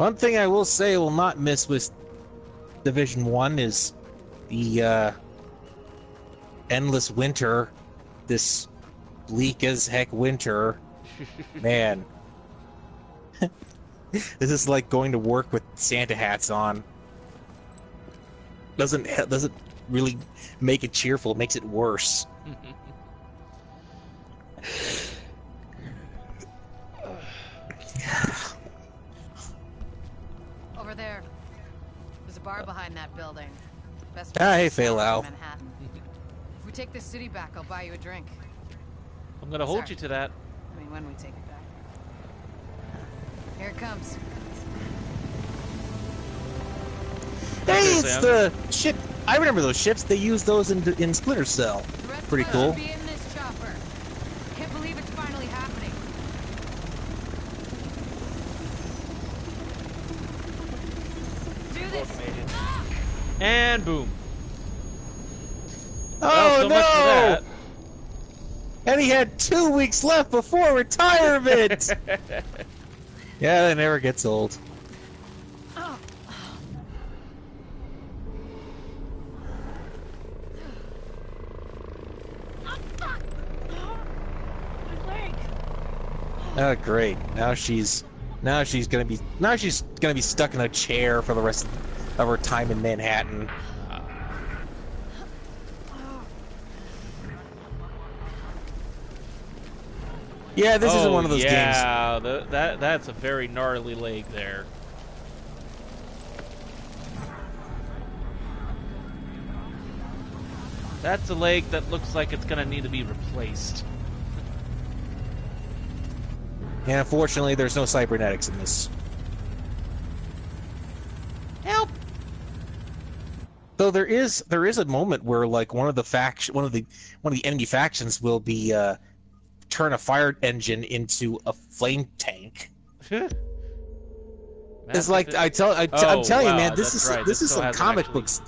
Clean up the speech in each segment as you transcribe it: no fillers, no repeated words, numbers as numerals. One thing I will say I will not miss with Division 1 is the endless winter, this bleak as heck winter. Man. This is like going to work with Santa hats on. Doesn't really make it cheerful, it makes it worse. Over there. There's a bar behind that building. Best hey, Phailal. If we take this city back, I'll buy you a drink. I'm gonna hold you to that. I mean, when we take it back. Here it comes. Hey, it's the ship. I remember those ships. They use those in Splinter Cell. Pretty cool. Be in this chopper. Can't believe it's finally happening. Do this. And boom. Oh, no! And he had 2 weeks left before retirement. Yeah, that never gets old. Oh, great! Now she's gonna be stuck in a chair for the rest of her time in Manhattan. Yeah, this isn't one of those games. Yeah, that's a very gnarly leg there. That's a leg that looks like it's gonna need to be replaced. And unfortunately, there's no cybernetics in this. Help! Though there is a moment where like one of the enemy factions will be turn a fire engine into a flame tank. It's like I'm telling you, man. This is some comic books.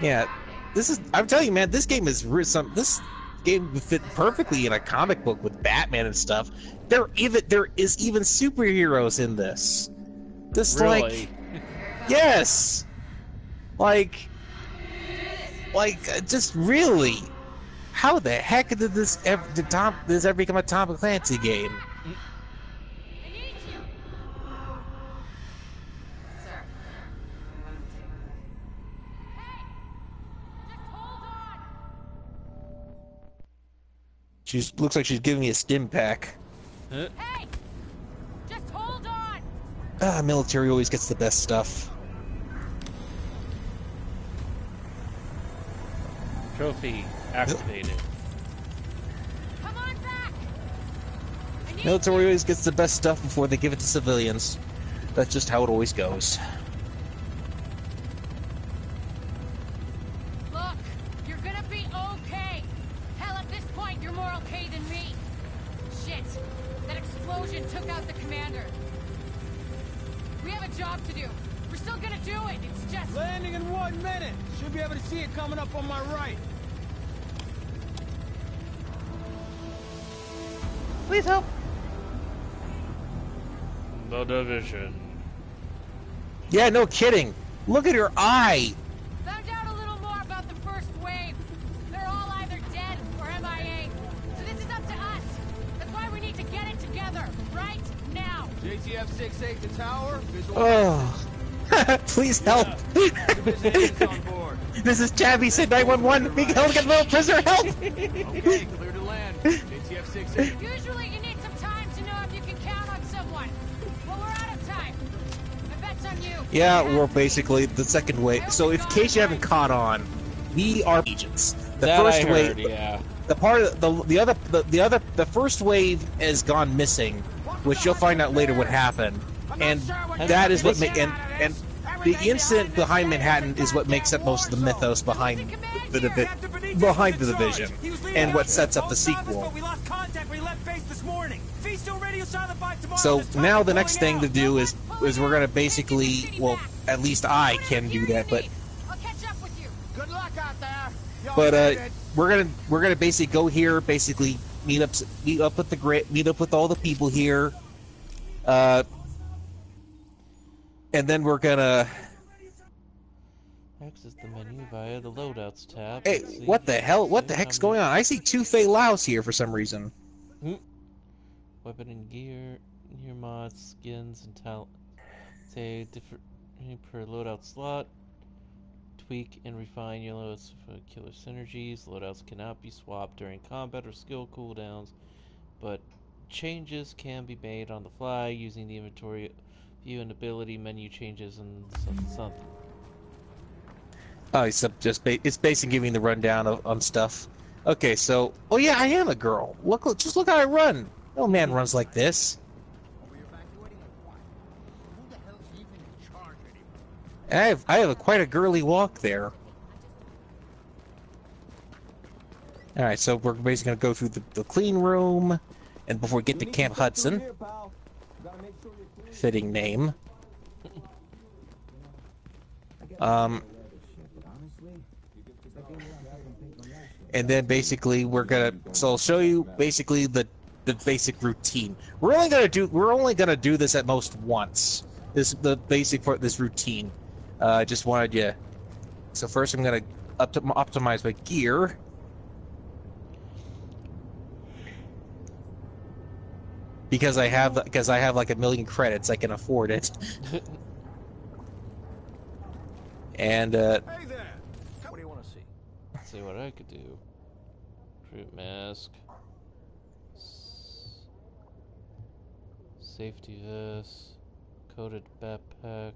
Yeah, this is. I'm telling you, man. This game is some. This game would fit perfectly in a comic book with Batman and stuff. There is even superheroes in this. Really? Like, yes, like just really. How the heck did this ever become a Tom Clancy game? I need you. Sir. Hey, just hold on. She looks like she's giving me a stim pack. Huh? Hey, just hold on. Ah, military always gets the best stuff. Trophy. Activated. Come on back. Military always gets the best stuff before they give it to civilians. That's just how it always goes. Look, you're gonna be okay. Hell, at this point, you're more okay than me. Shit, that explosion took out the commander. We have a job to do. We're still gonna do it. It's just landing in 1 minute. Should be able to see it coming up on my right. Please help! The Division. Yeah, no kidding. Look at her eye. Found out a little more about the first wave. They're all either dead or MIA. So this is up to us. That's why we need to get it together right now. JTF 68 to tower. Oh. Please help. Division on board. This is Chabby said 911. Being held against a prisoner. Help! Okay, clear to land. JTF 68. Usually you need some time to know if you can count on someone. Well, we're out of time. My bet's on you. Yeah, we're basically the second wave. So in case you haven't caught on, we are agents. The first wave. Yeah. The part of the first wave has gone missing, which you'll find out later what happened. And that is what makes and the incident behind Manhattan is what makes up most of the mythos behind the Division, and what sets up the sequel. So now the next thing to do is we're gonna basically, well, at least I can do that, but we're gonna basically go here, basically meet up with all the people here. And then we're gonna access the menu via the loadouts tab. Hey, what the hell? What the heck's going on? I see two Fey Laos here for some reason. Weapon and gear, gear mods, skins, and talent. Say different per loadout slot. Tweak and refine your loads for killer synergies. Loadouts cannot be swapped during combat or skill cooldowns, but changes can be made on the fly using the inventory view and ability menu changes and something. Oh, except just it's basically giving the rundown of, on stuff. Okay, so oh yeah, I am a girl. Look, just look how I run. No man runs like this. I have quite a girly walk there. Alright, so we're basically going to go through the clean room, and before we get to Camp Hudson. Fitting name. And then basically we're going to... So I'll show you basically the basic routine. We're only going to do this at most once. This the basic part, this routine. I just wanted you. So first, I'm gonna optimize my gear. Because I have like 1 million credits, I can afford it. And hey there. What do you want to see? Let's see what I could do. Troop mask. Safety vest. Coated backpack.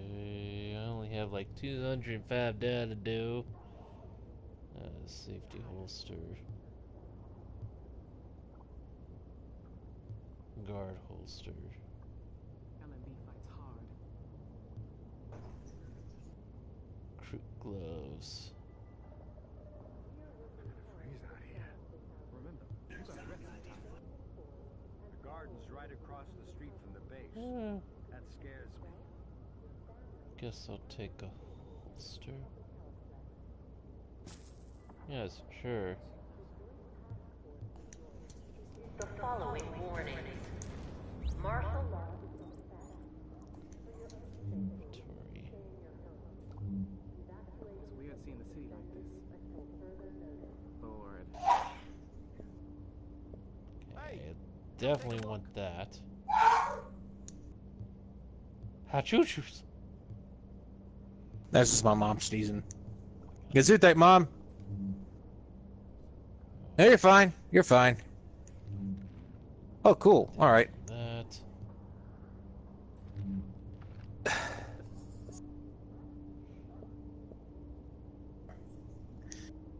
I only have like 205 data to do. Safety holster. Guard holster. LMB fights hard. Crew gloves. The garden's right across the street from the base. That scares me. Guess I'll take a holster. Yes, sure. The following warning. Martha. Inventory. It's weird seeing the city like this. Lord. Okay, I definitely want that. Hachuchus. That's just my mom sneezing. Gesundheit, Mom. No, you're fine. You're fine. Oh, cool. All right. That.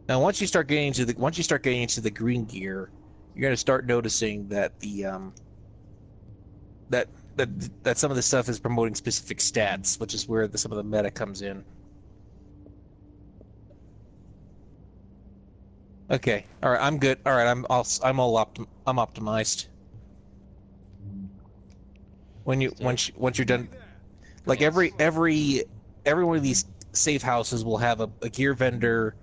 Now, once you start getting into the green gear, you're gonna start noticing that the that some of the stuff is promoting specific stats, which is where some of the meta comes in. Okay. All right. I'm good. All right. I'm optimized. Once you're done, like every one of these safe houses will have a gear vendor,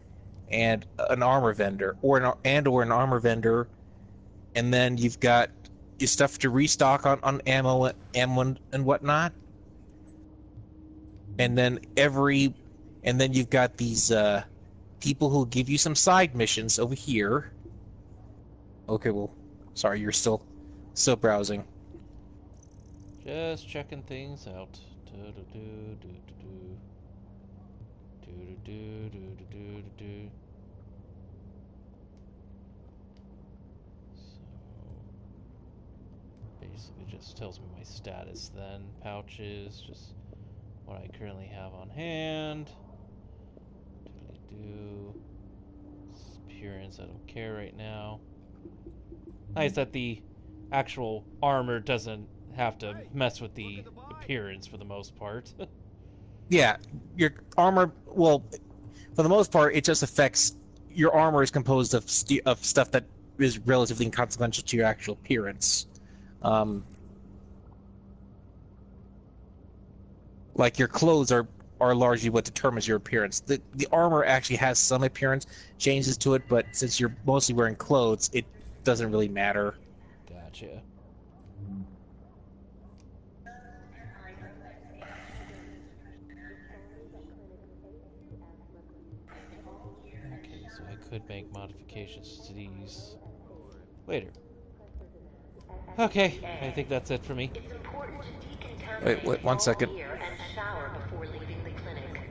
and an armor vendor, or an armor vendor, and then you've got your stuff to restock on ammo and whatnot, and then you've got these people who give you some side missions over here. Okay, well, sorry, you're still browsing. Just checking things out. Do do do do do do do do do do do do. Basically just tells me my status then. Pouches, just what I currently have on hand. Appearance, I don't care right now. Nice that the actual armor doesn't have to mess with the appearance for the most part. Yeah, your armor, well, for the most part, it just affects your armor is composed of stuff that is relatively inconsequential to your actual appearance. Like your clothes are largely what determines your appearance. The armor actually has some appearance changes to it, but since you're mostly wearing clothes, it doesn't really matter. Gotcha. Okay, so I could make modifications to these later. Okay, I think that's it for me. Wait, 1 second.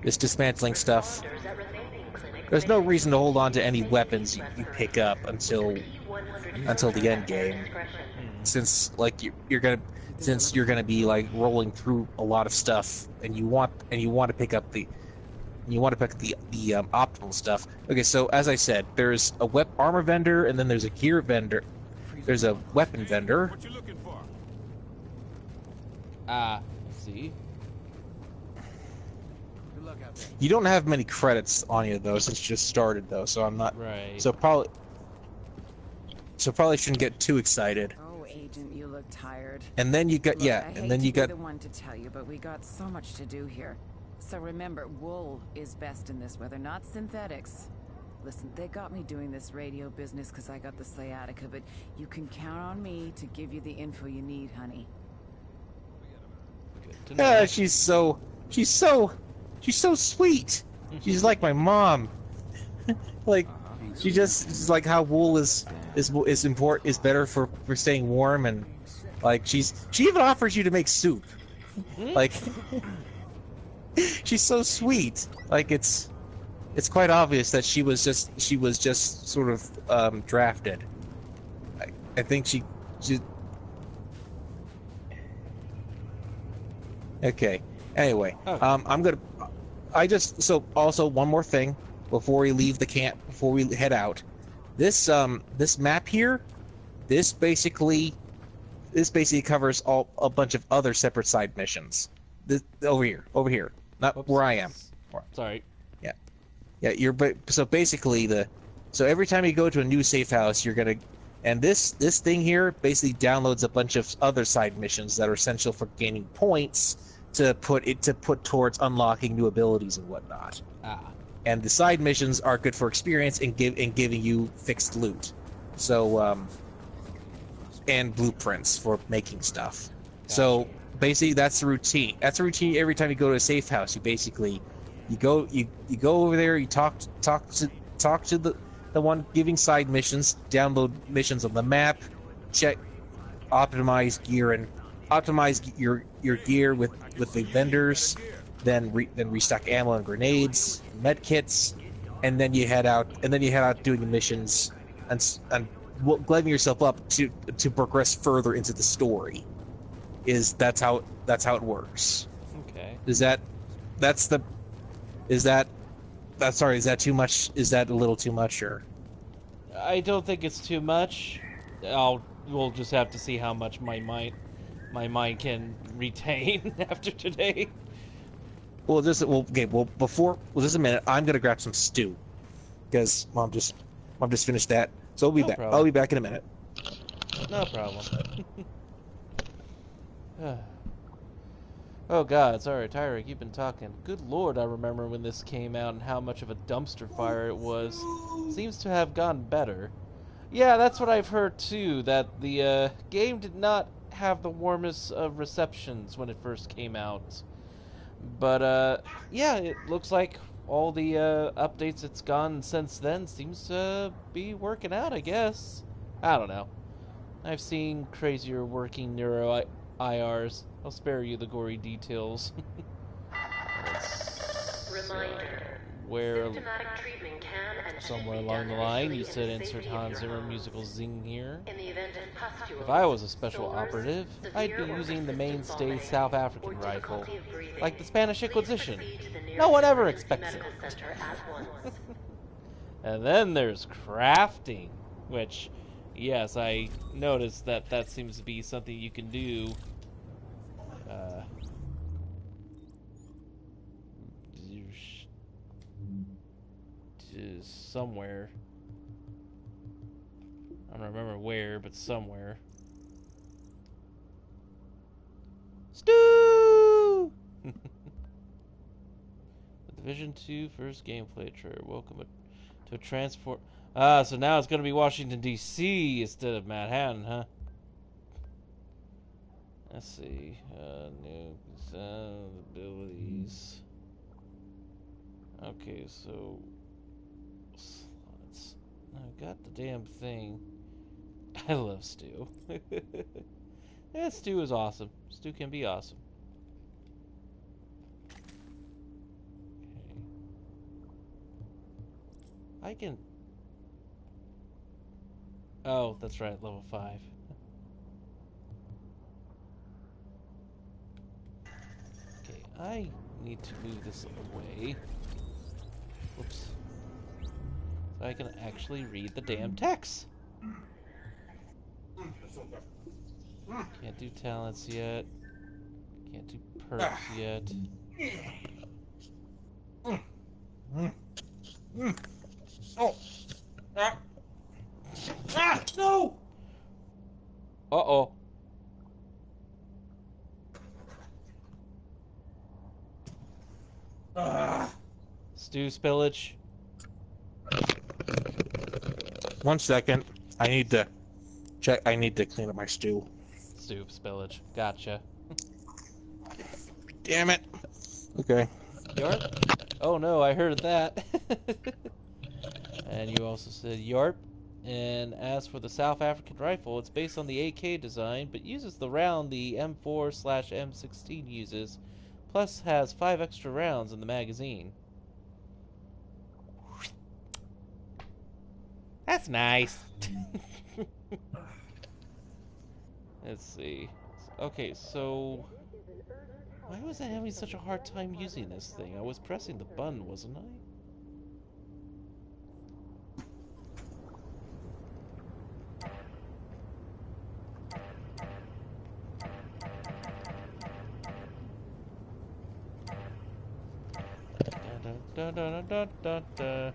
This dismantling stuff. There's no reason to hold on to any weapons you pick up until the end game, since like you're gonna be like rolling through a lot of stuff, and you want to pick up the optimal stuff. Okay, so as I said, there's a armor vendor, and then there's a gear vendor, there's a weapon vendor. What you looking for? See. You don't have many credits on you though, since you just started though, so I'm not. Right. So probably shouldn't get too excited. Oh, agent, you look tired. And then you got I hate to be the one to tell you, but we got so much to do here. So remember, wool is best in this weather, not synthetics. Listen, they got me doing this radio business because I got the sciatica, but you can count on me to give you the info you need, honey. Yeah, she's so sweet. She's like my mom. Like she just is like how wool is better for staying warm, and like she even offers you to make soup. Like she's so sweet. Like it's quite obvious that she was just sort of drafted. I think she okay. Anyway, also one more thing before we leave the camp, before we head out. This map here, this basically covers a bunch of other separate side missions. Over here, not where I am. Sorry. Yeah, yeah. So every time you go to a new safe house, and this thing here basically downloads a bunch of other side missions that are essential for gaining points. To put towards unlocking new abilities and whatnot, and the side missions are good for experience and giving you fixed loot, so and blueprints for making stuff. Gotcha. So basically, that's the routine. That's a routine every time you go to a safe house. You go over there. You talk to the one giving side missions. Download missions on the map. Check, optimize gear and. Optimize your gear with the vendors, then restock ammo and grenades, med kits, and then you head out. Doing the missions, and gladdening yourself up to progress further into the story. That's how it works. Okay. Is that too much? Is that a little too much? Or I don't think it's too much. We'll just have to see how much my mind can retain after today. Just a minute. I'm gonna grab some stew, because mom just finished that. So we'll be back. Problem. I'll be back in a minute. No problem. Oh God, sorry, Tyrick. You've been talking. Good Lord, I remember when this came out and how much of a dumpster fire it was. Seems to have gotten better. Yeah, that's what I've heard too. That the game did not have the warmest of receptions when it first came out, but yeah, it looks like all the updates it's gone since then seems to be working out, I guess. I don't know, I've seen crazier working neuro IRs. I'll spare you the gory details. Reminder, where treatment can and somewhere along the line you said insert Hans Zimmer musical zing here. If I was a special operative, I'd be using the mainstay South African rifle, like the Spanish Inquisition. No one ever expects it. And then there's crafting, which, yes, I noticed that seems to be something you can do. Somewhere. I don't remember where, but somewhere. Stew! The Division 2 first gameplay trailer. Welcome to a transport. So now it's going to be Washington, D.C. instead of Manhattan, huh? Let's see. New abilities. Okay, so slots. I've got the damn thing. I love Stu. Yeah, Stu is awesome. Stu can be awesome. Okay. I can. Oh, that's right, level 5. Okay, I need to move this away. Whoops. So I can actually read the damn text. Can't do talents yet. Can't do perks yet. Oh. Ah, no! Uh-oh. Stew spillage. 1 second. I need to clean up my stew. Stew spillage. Gotcha. Damn it. Okay. Yarp? Oh no, I heard that. And you also said yarp. And as for the South African rifle, it's based on the AK design, but uses the round the M4/M16 uses, plus has 5 extra rounds in the magazine. That's nice. Let's see. Okay, so why was I having such a hard time using this thing? I was pressing the button, wasn't I? Da, da, da, da, da.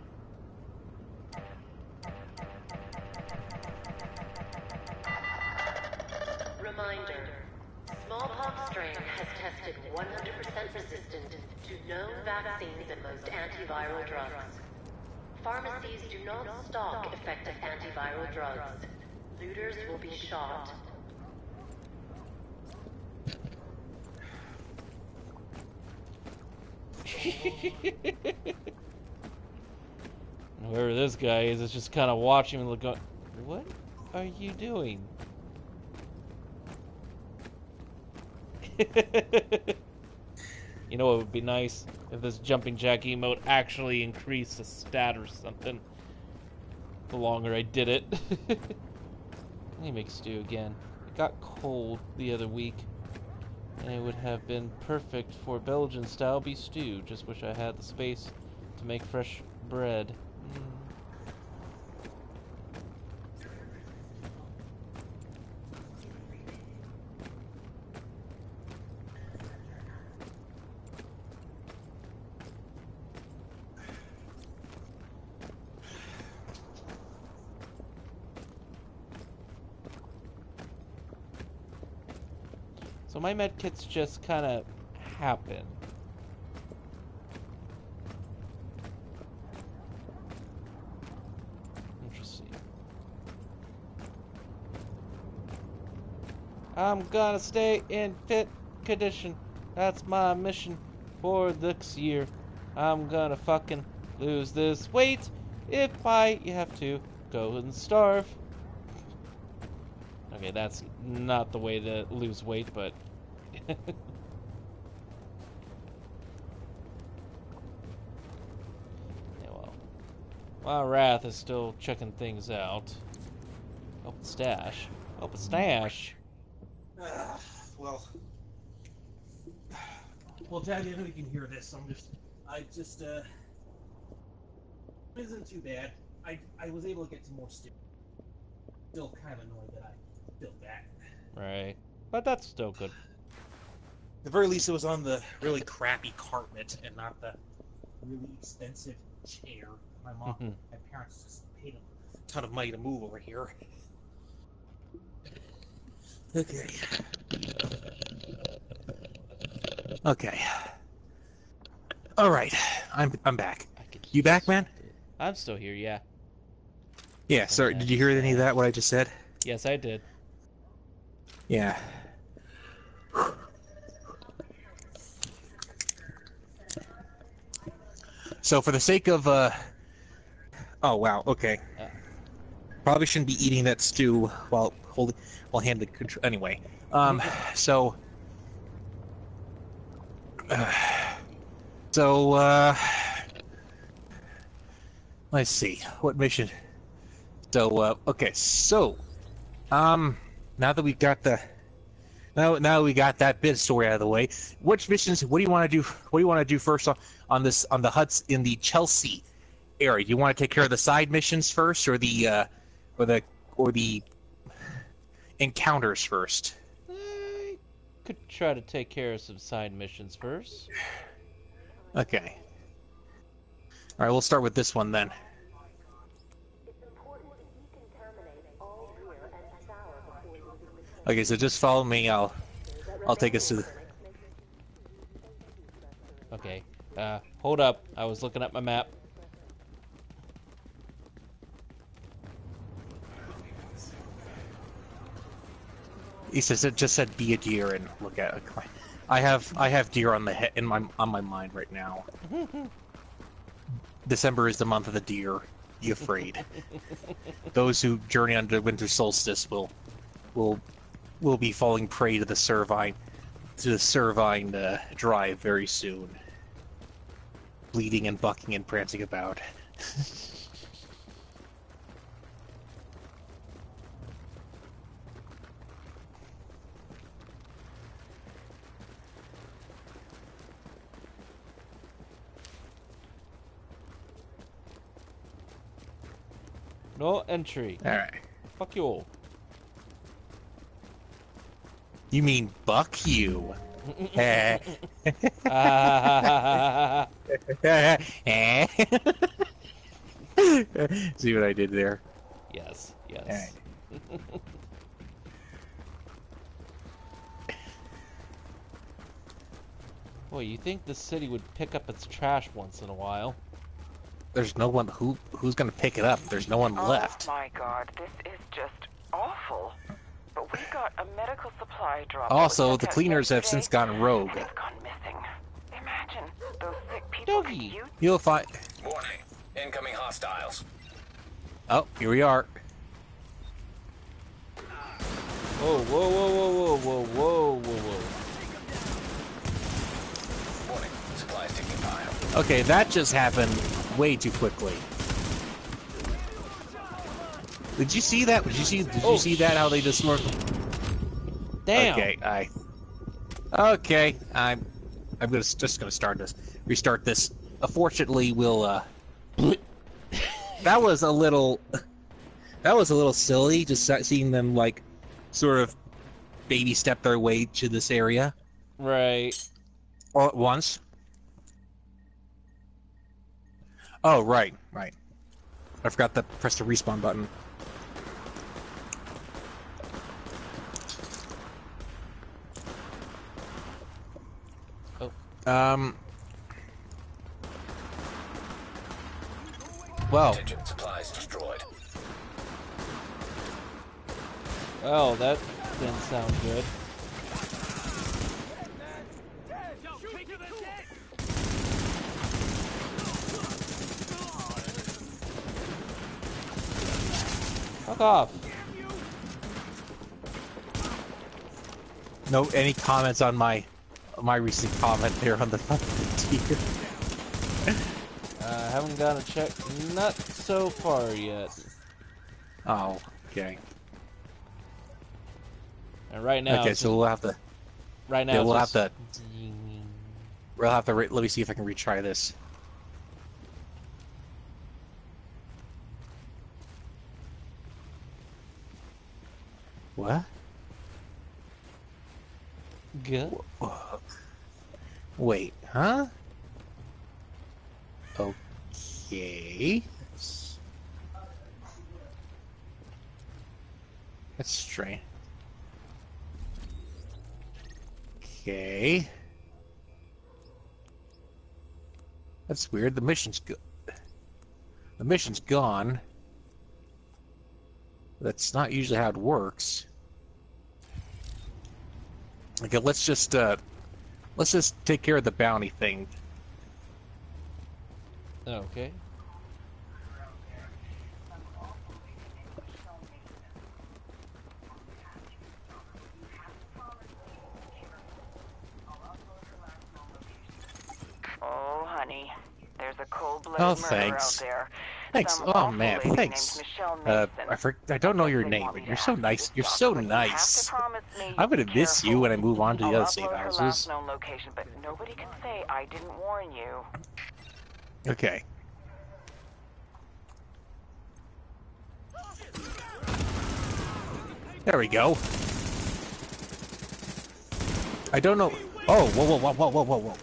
Reminder, smallpox strain has tested 100% resistant to known vaccines and most antiviral drugs. Pharmacies do not stock effective antiviral drugs. Looters will be shot. Whoever this guy is just kind of watching and looking. What are you doing? You know, it would be nice if this jumping jack emote actually increased the stat or something. The longer I did it. Let me make stew again. It got cold the other week. And it would have been perfect for Belgian style beef stew. Just wish I had the space to make fresh bread. So my medkits just kind of happen. Interesting. I'm gonna stay in fit condition. That's my mission for this year. I'm gonna fucking lose this weight if I have to go and starve. Okay, that's not the way to lose weight, but... Yeah, well. My Wrath is still checking things out. Open stash. Open stash. Well, Daddy, I know you can hear this. It isn't too bad. I was able to get some more stew. Still kind of annoyed that I built that. Right. But that's still good. At the very least, it was on the really crappy carpet and not the really expensive chair. My parents just paid a ton of money to move over here. Okay. Okay. All right. I'm back. You back, man? I'm still here, yeah. Yeah, sorry, did you hear any of that, what I just said? Yes, I did. Yeah. So for the sake of, oh wow, okay. Probably shouldn't be eating that stew while holding, while handling control. Anyway, so, let's see what mission. So okay, so now that we've got the now we got that bit of story out of the way, which missions? What do you want to do? What do you want to do first on the huts in the Chelsea area? You want to take care of the side missions first, or the encounters first? I could try to take care of some side missions first. Okay. All right, we'll start with this one then. Okay, so just follow me. I'll take us to. The... Okay. Hold up. I was looking at my map. He says it just said be a deer and look at it. I have deer on the head on my mind right now. December is the month of the deer. Be afraid. Those who journey under the winter solstice will be falling prey to the Servine drive very soon. Bleeding and bucking and prancing about. No entry. Alright. Fuck you all. You mean, buck you. See what I did there? Yes, yes. All right. Boy, you think the city would pick up its trash once in a while. There's no one who's gonna pick it up. There's no one left. Oh my god, this is just awful. But we got a medical supply drop. Also, the cleaners have since gone rogue. They've gone missing. Imagine those sick people. Doggy. You'll find. Warning, incoming hostiles. Oh, here we are. Whoa, whoa, whoa, whoa, whoa, whoa, whoa, whoa. Warning, supplies ticking pile. Okay, that just happened way too quickly. Did you see that? Did you see that? How they just work? Damn. Okay, I'm just gonna start this. Restart this. Unfortunately, we'll. That was a little silly. Just seeing them like, sort of, baby step their way to this area. Right. All at once. Oh right, right. I forgot to press the respawn button. Well. Supplies destroyed. Oh, that didn't sound good. Fuck off. No, any comments on my recent comment there on the frontier. I haven't got a check, not so far yet. Oh, okay. And right now. Okay, so we'll have to. Right now, yeah, we'll have to. Let me see if I can retry this. What? Good. Wait, huh? Okay. That's strange. Okay. That's weird. The mission's good. The mission's gone. That's not usually how it works. Okay, let's just take care of the bounty thing. Okay. Oh, honey, there's a cold-blooded murderer out there. Thanks. Oh man, thanks. I don't know your name, but you're so nice. You're so nice. I'm gonna miss you when I move on to the other safe houses. But nobody can say I didn't warn you. Okay. There we go. I don't know. Oh, whoa, whoa, whoa, whoa, whoa, whoa.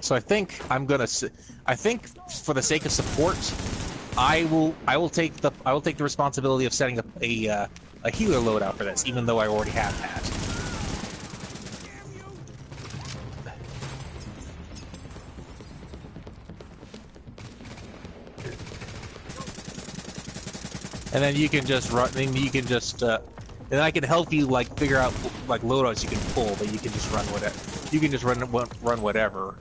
So I think I'm gonna. I think for the sake of support, I will take the responsibility of setting up a healer loadout for this, even though I already have that. And then you can just run. Then you can just. And I can help you like figure out like loadouts you can pull, but you can just run whatever. You can just run whatever.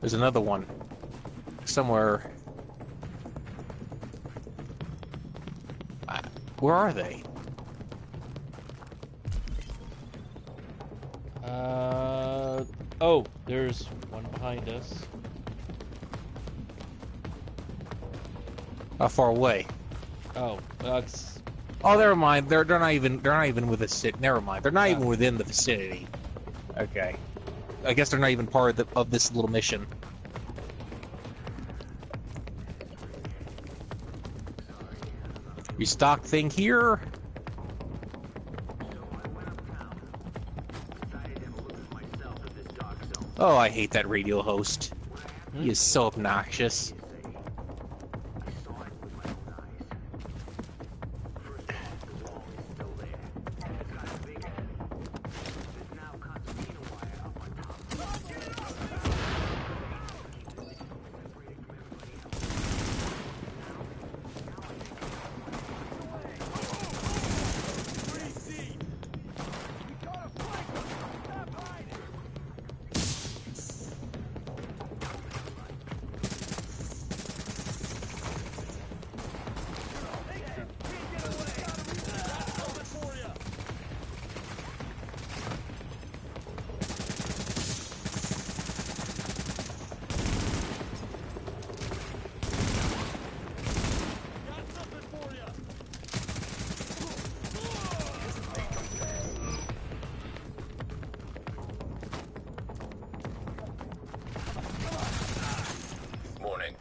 There's another one somewhere. Where are they? Oh, there's one behind us. How far away? Oh, that's. Oh, never mind. They're not even. They're not even with the city. Never mind. They're not even within the vicinity. Okay. I guess they're not even part of, of this little mission. Restock thing here. Oh, I hate that radio host. He is so obnoxious.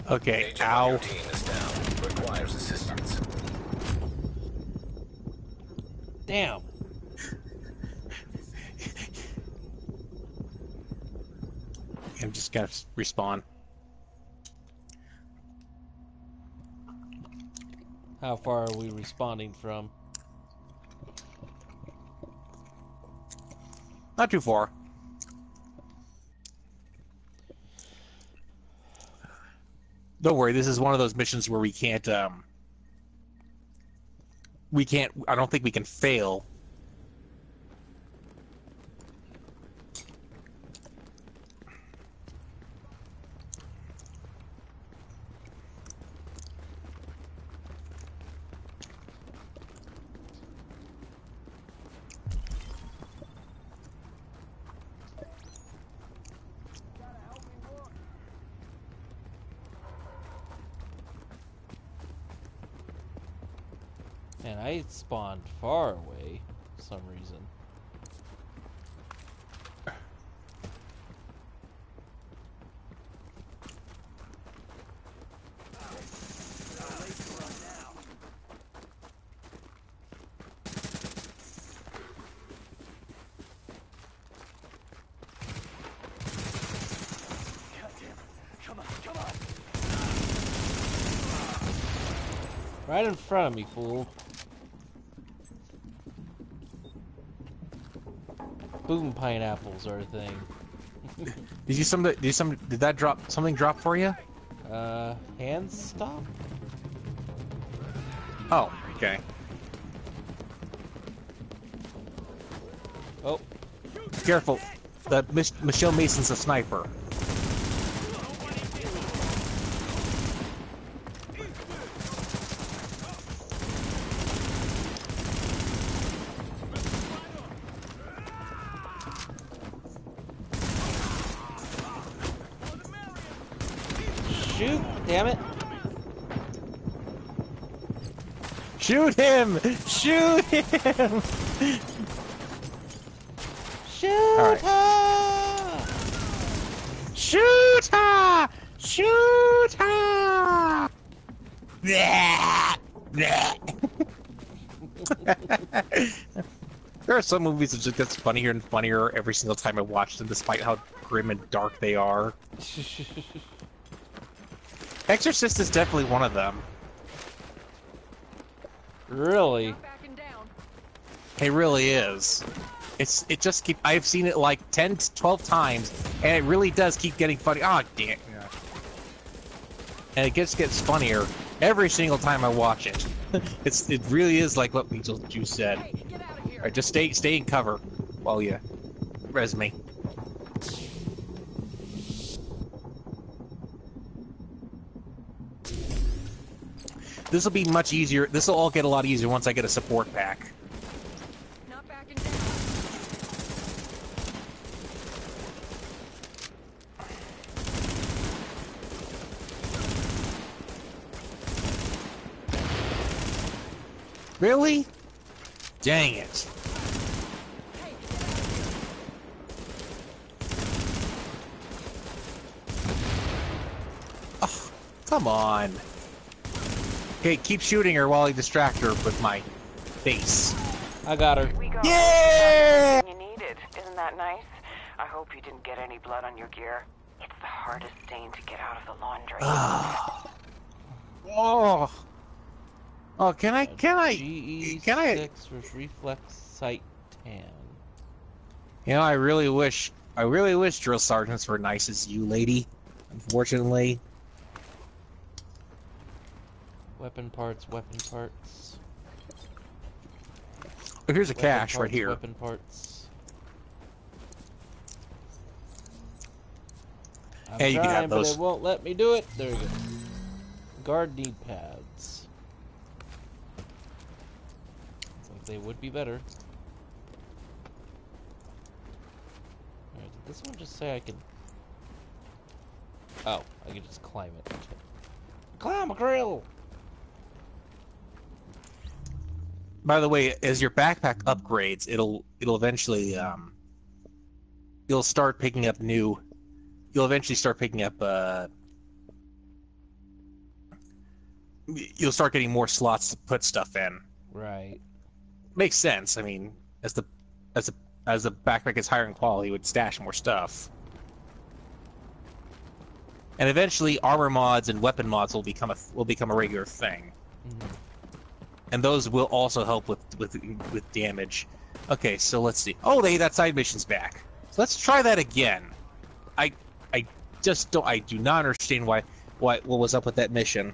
Okay, ow. Is down. Requires assistance. Damn. I'm just gonna respawn. How far are we responding from? Not too far. Don't worry, this is one of those missions where we can't, I don't think we can fail. And I spawned far away for some reason. Right in front of me, fool. Boom! Pineapples are a thing. Did that drop? Something drop for you? Hand stop? Oh, okay. Oh. Careful. Michelle Mason's a sniper. Shoot! Damn it! Shoot him! Shoot him! Shoot her! Shoot her! Shoot her! There are some movies that just gets funnier and funnier every single time I watch them, despite how grim and dark they are. Exorcist is definitely one of them. Really? It really is. It just keep. I've seen it like 10 to 12 times, and it really does keep getting funny. Ah, oh, damn. Yeah. And it just gets funnier every single time I watch it. It really is like what Beetlejuice said. Hey, get out of here. All right, just stay in cover while you res me. This will be much easier. This will all get a lot easier once I get a support pack. Not backing down. Really? Dang it. Oh, come on. Okay, keep shooting her while I distract her with my face. I got her. Yeah! You needed. Isn't that nice? I hope you didn't get any blood on your gear. It's the hardest stain to get out of the laundry. Oh. Oh, can I reflex sight tan. You know, I really wish drill sergeants were nice as you, lady. Unfortunately. Weapon parts. Oh, here's a cache right here. Weapon parts. I'm hey, trying, you can have those. But it won't let me do it. There you go. Guard knee pads. Looks like they would be better. Alright, did this one just say I can... Oh, I can just climb it. Climb a grill! By the way, as your backpack upgrades, it'll eventually you'll start picking up new. You'll eventually start picking up. You'll start getting more slots to put stuff in. Right. Makes sense. I mean, as the backpack gets higher in quality, it would stash more stuff. And eventually, armor mods and weapon mods will become a regular thing. Mm-hmm. And those will also help with damage. Okay, so let's see. Oh, they that side mission's back. So let's try that again. I do not understand why what was up with that mission.